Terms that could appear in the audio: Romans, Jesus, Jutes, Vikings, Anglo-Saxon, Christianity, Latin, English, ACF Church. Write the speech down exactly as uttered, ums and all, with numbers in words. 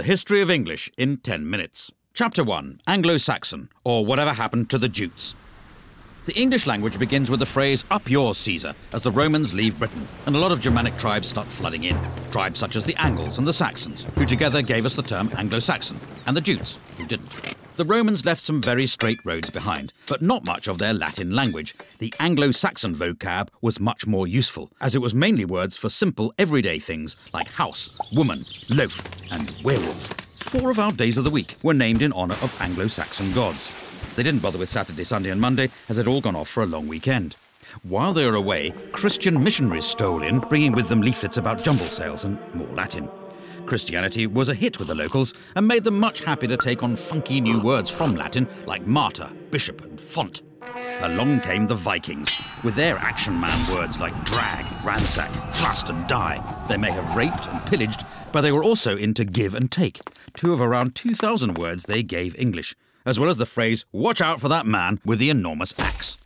The History of English in ten minutes. Chapter one, Anglo-Saxon, or whatever happened to the Jutes. The English language begins with the phrase, "Up yours, Caesar," as the Romans leave Britain, and a lot of Germanic tribes start flooding in. Tribes such as the Angles and the Saxons, who together gave us the term Anglo-Saxon, and the Jutes, who didn't. The Romans left some very straight roads behind, but not much of their Latin language. The Anglo-Saxon vocab was much more useful, as it was mainly words for simple, everyday things like house, woman, loaf, and werewolf. Four of our days of the week were named in honour of Anglo-Saxon gods. They didn't bother with Saturday, Sunday and Monday, as they'd all gone off for a long weekend. While they were away, Christian missionaries stole in, bringing with them leaflets about jumble sales and more Latin. Christianity was a hit with the locals and made them much happy to take on funky new words from Latin like martyr, bishop and font. Along came the Vikings, with their action man words like drag, ransack, thrust and die. They may have raped and pillaged, but they were also into give and take. Two of around two thousand words they gave English, as well as the phrase, "Watch out for that man with the enormous axe."